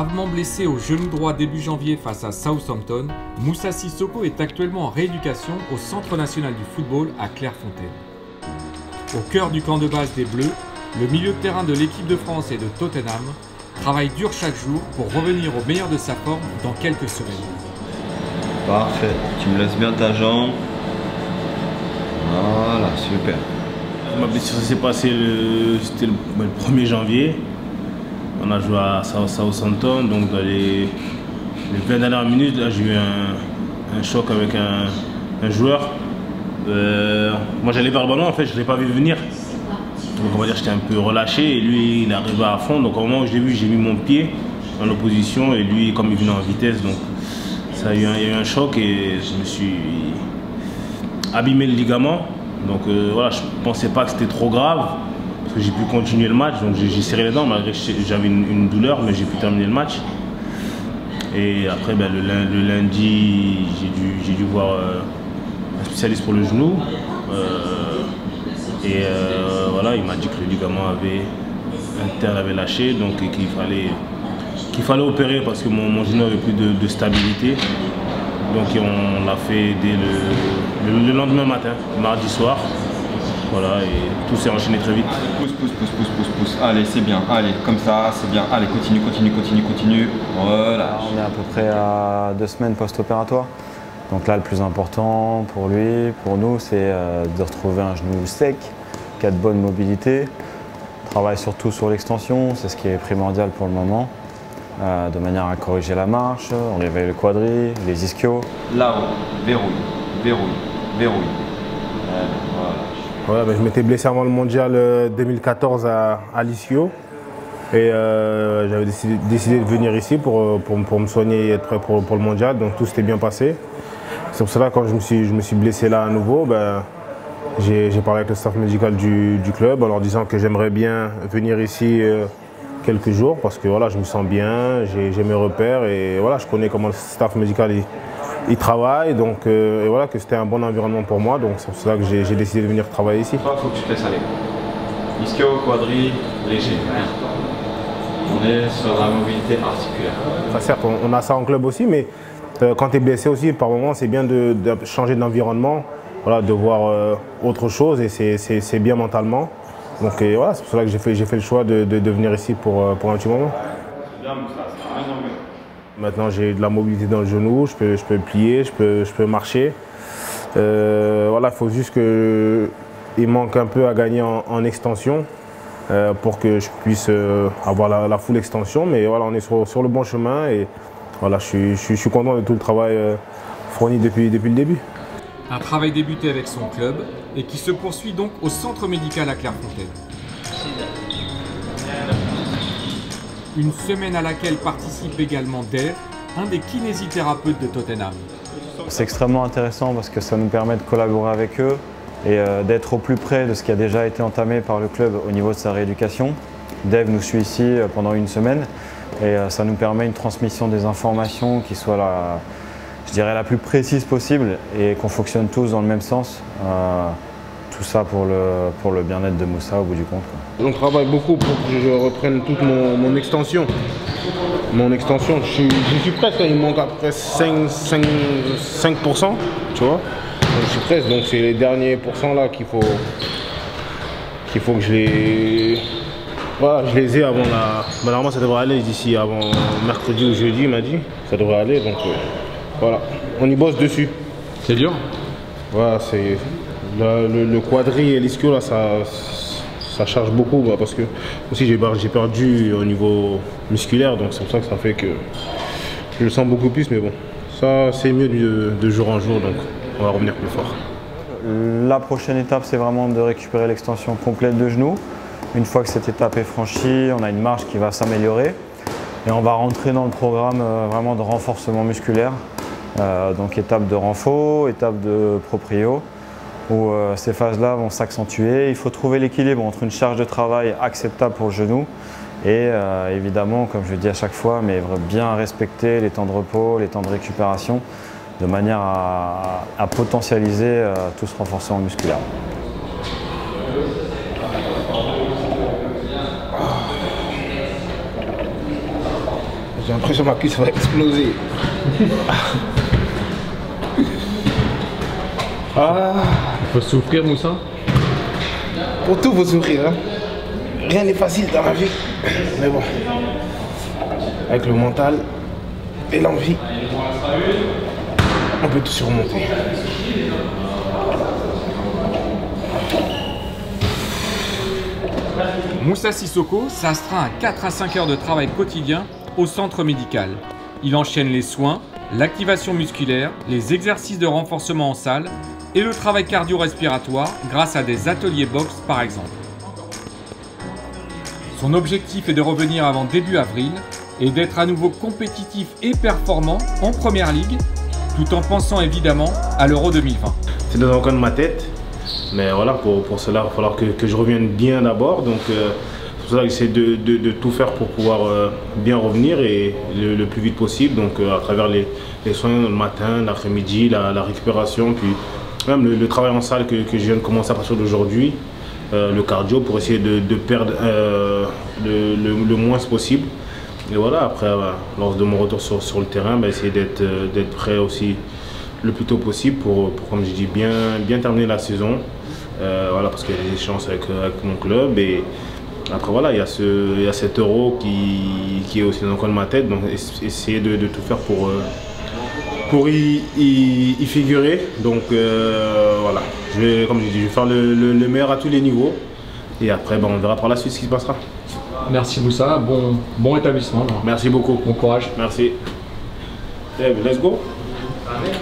Gravement blessé au genou droit début janvier face à Southampton, Moussa Sissoko est actuellement en rééducation au Centre National du Football à Clairefontaine. Au cœur du camp de base des Bleus, le milieu de terrain de l'équipe de France et de Tottenham travaille dur chaque jour pour revenir au meilleur de sa forme dans quelques semaines. Parfait, tu me laisses bien ta jambe. Voilà, super. Ma blessure s'est passée le 1er janvier. On a joué à Southampton, donc dans les 20 dernières minutes, j'ai eu un choc avec un joueur. Moi j'allais vers le ballon, en fait je ne l'ai pas vu venir. Donc on va dire j'étais un peu relâché et lui il arrivait à fond. Donc au moment où je l'ai vu, j'ai mis mon pied en opposition et lui comme il venait en vitesse, donc ça il y a eu un choc et je me suis abîmé le ligament. Donc voilà, je ne pensais pas que c'était trop grave. J'ai pu continuer le match, donc j'ai serré les dents malgré que j'avais une douleur, mais j'ai pu terminer le match. Et après, ben, le lundi, j'ai dû voir un spécialiste pour le genou. Voilà, il m'a dit que le ligament interne avait lâché, donc qu'il fallait opérer parce que mon genou n'avait plus de stabilité. Donc on l'a fait dès le lendemain matin, mardi soir. Voilà, et tout s'est enchaîné très vite. Pousse, pousse, pousse, pousse, pousse, pousse. Allez, c'est bien. Allez, comme ça, c'est bien. Allez, continue, continue, continue, continue. Voilà. On est à peu près à 2 semaines post-opératoire. Donc là, le plus important pour lui, pour nous, c'est de retrouver un genou sec, qui a de bonne mobilité. On travaille surtout sur l'extension, c'est ce qui est primordial pour le moment, de manière à corriger la marche, on réveille le quadri, les ischios. Là-haut, verrouille, verrouille, verrouille. Voilà, ben je m'étais blessé avant le mondial 2014 à Lisio et j'avais décidé de venir ici pour me soigner et être prêt pour le mondial, donc tout s'était bien passé. C'est pour cela que quand je me suis blessé là à nouveau, ben, j'ai parlé avec le staff médical du club en leur disant que j'aimerais bien venir ici quelques jours parce que voilà, je me sens bien, j'ai mes repères et voilà, je connais comment le staff médical il travaille, donc et voilà, que c'était un bon environnement pour moi, donc c'est pour cela que j'ai décidé de venir travailler ici. Il faut que tu te laisses aller. Ischio, quadri, léger. On est sur la mobilité articulaire. Enfin, certes, on a ça en club aussi, mais quand tu es blessé aussi, par moment, c'est bien de changer d'environnement, voilà, de voir autre chose, et c'est bien mentalement. Donc voilà, c'est pour cela que j'ai fait le choix de venir ici pour un petit moment. Maintenant, j'ai de la mobilité dans le genou, je peux plier, je peux marcher. Voilà, il faut juste qu'il manque un peu à gagner en extension pour que je puisse avoir la full extension. Mais voilà, on est sur le bon chemin et voilà, je suis content de tout le travail fourni depuis le début. Un travail débuté avec son club et qui se poursuit donc au centre médical à Clairefontaine. Une semaine à laquelle participe également Dave, un des kinésithérapeutes de Tottenham. C'est extrêmement intéressant parce que ça nous permet de collaborer avec eux et d'être au plus près de ce qui a déjà été entamé par le club au niveau de sa rééducation. Dave nous suit ici pendant 1 semaine et ça nous permet une transmission des informations qui soit je dirais la plus précise possible et qu'on fonctionne tous dans le même sens. Tout ça pour le bien-être de Moussa au bout du compte. On travaille beaucoup pour que je reprenne toute mon extension. Mon extension, je suis presque, il manque à peu près 5%, tu vois. Donc je suis presque, donc c'est les derniers pourcents là qu'il faut que je les... Voilà, je les ai avant la... Bah, normalement ça devrait aller d'ici avant mercredi ou jeudi, il m'a dit. Ça devrait aller, donc voilà. On y bosse dessus. C'est dur ? Voilà, c'est... Le quadri et l'ischio là, ça charge beaucoup bah, parce que aussi j'ai perdu au niveau musculaire, donc c'est pour ça que ça fait que je le sens beaucoup plus, mais bon, ça c'est mieux de jour en jour, donc on va revenir plus fort. La prochaine étape, c'est vraiment de récupérer l'extension complète de genou. Une fois que cette étape est franchie, on a une marche qui va s'améliorer et on va rentrer dans le programme vraiment de renforcement musculaire. Donc étape de renfo, étape de proprio, où ces phases-là vont s'accentuer. Il faut trouver l'équilibre entre une charge de travail acceptable pour le genou et évidemment, comme je le dis à chaque fois, mais bien respecter les temps de repos, les temps de récupération, de manière à potentialiser tout ce renforcement musculaire. J'ai l'impression que ma cuisse va exploser. Ah. Faut souffrir, Moussa. Pour tout, faut souffrir. Hein. Rien n'est facile dans la vie. Mais bon, avec le mental et l'envie, on peut tout surmonter. Moussa Sissoko s'astreint à 4 à 5 heures de travail quotidien au centre médical. Il enchaîne les soins, l'activation musculaire, les exercices de renforcement en salle et le travail cardio-respiratoire grâce à des ateliers boxe par exemple. Son objectif est de revenir avant début avril et d'être à nouveau compétitif et performant en Première Ligue, tout en pensant évidemment à l'Euro 2020. C'est dans le coin de ma tête. Mais voilà, pour cela, il va falloir que je revienne bien d'abord. Donc, c'est pour cela que j'essaie de tout faire pour pouvoir bien revenir et le plus vite possible. Donc, à travers les soins le matin, l'après-midi, la récupération, puis même le travail en salle que je viens de commencer à partir d'aujourd'hui, le cardio pour essayer de perdre le moins possible. Et voilà, après, lors de mon retour sur le terrain, essayer d'être prêt aussi le plus tôt possible pour comme je dis, bien terminer la saison. Voilà, parce qu'il y a des échéances avec mon club. Et après, voilà, il y a, cet euro qui est aussi dans le coin de ma tête. Donc, essayer de tout faire pour y figurer. Donc, voilà, comme je dis, je vais faire le meilleur à tous les niveaux. Et après, on verra par la suite ce qui se passera. Merci Moussa, bon établissement. Merci beaucoup. Bon courage. Merci. Let's go. Amen.